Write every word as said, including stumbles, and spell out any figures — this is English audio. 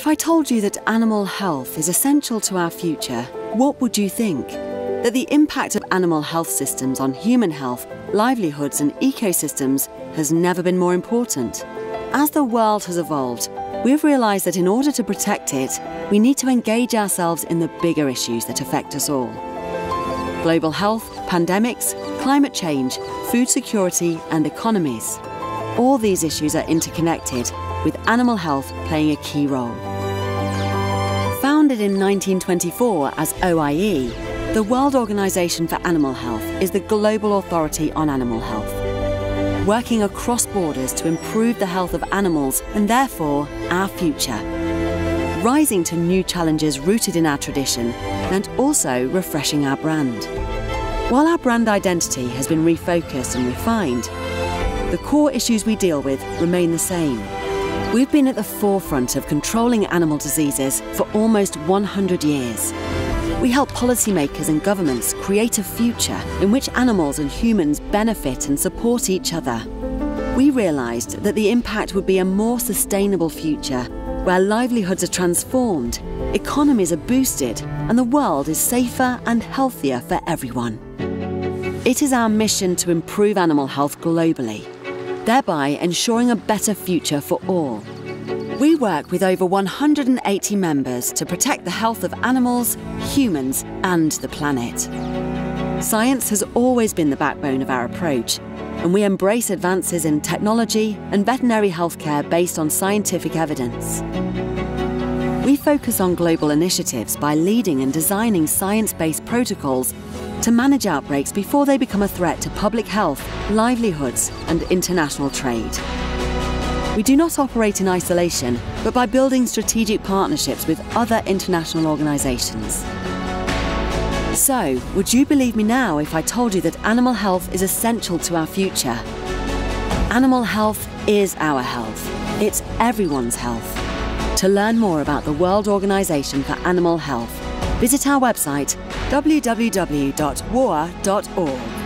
If I told you that animal health is essential to our future, what would you think? That the impact of animal health systems on human health, livelihoods and ecosystems has never been more important. As the world has evolved, we've realised that in order to protect it, we need to engage ourselves in the bigger issues that affect us all. Global health, pandemics, climate change, food security and economies. All these issues are interconnected, with animal health playing a key role. Founded in nineteen twenty-four as O I E, the World Organization for Animal Health is the global authority on animal health, working across borders to improve the health of animals and therefore our future, rising to new challenges rooted in our tradition and also refreshing our brand. While our brand identity has been refocused and refined, the core issues we deal with remain the same. We've been at the forefront of controlling animal diseases for almost one hundred years. We help policymakers and governments create a future in which animals and humans benefit and support each other. We realised that the impact would be a more sustainable future, where livelihoods are transformed, economies are boosted, and the world is safer and healthier for everyone. It is our mission to improve animal health globally, thereby ensuring a better future for all. We work with over one hundred eighty members to protect the health of animals, humans and the planet. Science has always been the backbone of our approach, and we embrace advances in technology and veterinary healthcare based on scientific evidence. We focus on global initiatives by leading and designing science-based protocols to manage outbreaks before they become a threat to public health, livelihoods and international trade. We do not operate in isolation, but by building strategic partnerships with other international organisations. So, would you believe me now if I told you that animal health is essential to our future? Animal health is our health. It's everyone's health. To learn more about the World Organisation for Animal Health, visit our website w w w dot W O A dot org.